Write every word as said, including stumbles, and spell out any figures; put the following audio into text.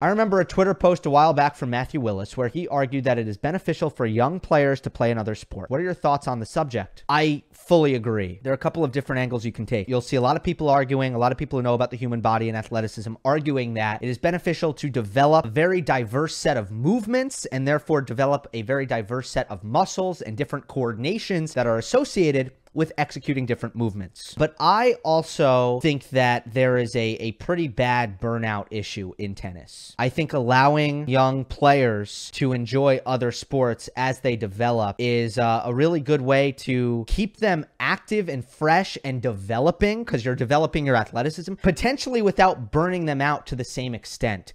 I remember a Twitter post a while back from Matthew Willis where he argued that it is beneficial for young players to play another sport. What are your thoughts on the subject? I fully agree. There are a couple of different angles you can take. You'll see a lot of people arguing, a lot of people who know about the human body and athleticism arguing that it is beneficial to develop a very diverse set of movements and therefore develop a very diverse set of muscles and different coordinations that are associated with executing different movements. But I also think that there is a, a pretty bad burnout issue in tennis. I think allowing young players to enjoy other sports as they develop is uh, a really good way to keep them active and fresh and developing, because you're developing your athleticism, potentially without burning them out to the same extent.